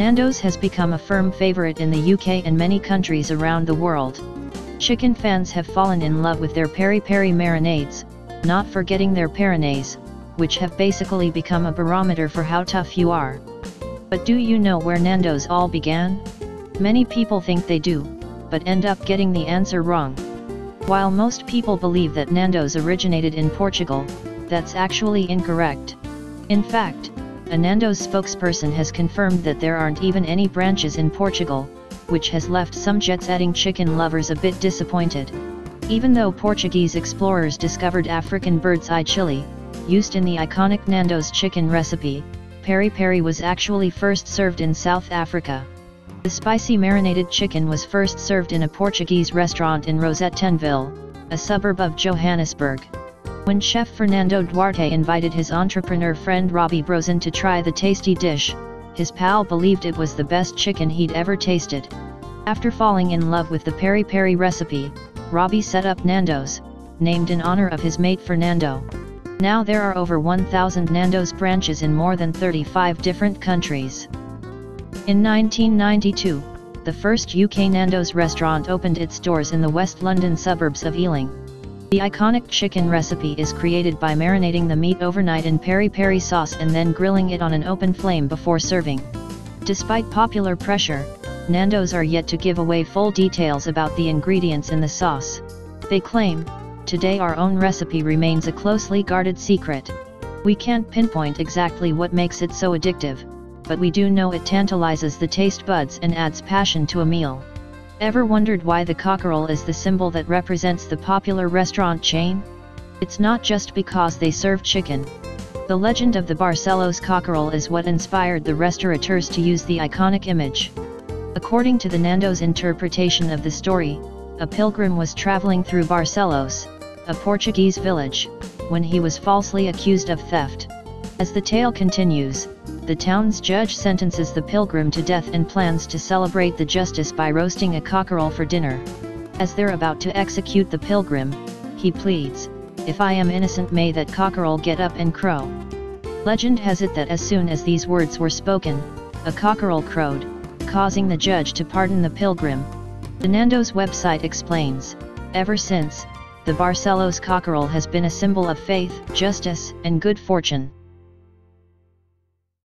Nando's has become a firm favorite in the UK and many countries around the world. Chicken fans have fallen in love with their peri-peri marinades, not forgetting their perinaise, which have basically become a barometer for how tough you are. But do you know where Nando's all began? Many people think they do, but end up getting the answer wrong. While most people believe that Nando's originated in Portugal, that's actually incorrect. In fact, a Nando's spokesperson has confirmed that there aren't even any branches in Portugal, which has left some jet-setting chicken lovers a bit disappointed. Even though Portuguese explorers discovered African bird's-eye chili, used in the iconic Nando's chicken recipe, peri-peri was actually first served in South Africa. The spicy marinated chicken was first served in a Portuguese restaurant in Rosettenville, a suburb of Johannesburg. When chef Fernando Duarte invited his entrepreneur friend Robbie Brozin to try the tasty dish, his pal believed it was the best chicken he'd ever tasted. After falling in love with the peri-peri recipe, Robbie set up Nando's, named in honor of his mate Fernando. Now there are over 1,000 Nando's branches in more than 35 different countries. In 1992, the first UK Nando's restaurant opened its doors in the West London suburbs of Ealing. The iconic chicken recipe is created by marinating the meat overnight in peri-peri sauce and then grilling it on an open flame before serving. Despite popular pressure, Nando's are yet to give away full details about the ingredients in the sauce. They claim, "Today our own recipe remains a closely guarded secret. We can't pinpoint exactly what makes it so addictive, but we do know it tantalizes the taste buds and adds passion to a meal." Ever wondered why the cockerel is the symbol that represents the popular restaurant chain? It's not just because they serve chicken. The legend of the Barcelos Cockerel is what inspired the restaurateurs to use the iconic image. According to the Nando's interpretation of the story, a pilgrim was traveling through Barcelos, a Portuguese village, when he was falsely accused of theft. As the tale continues, the town's judge sentences the pilgrim to death and plans to celebrate the justice by roasting a cockerel for dinner. As they're about to execute the pilgrim, he pleads, "If I am innocent, may that cockerel get up and crow." Legend has it that as soon as these words were spoken, a cockerel crowed, causing the judge to pardon the pilgrim. The Nando's website explains, "Ever since, the Barcelos Cockerel has been a symbol of faith, justice, and good fortune."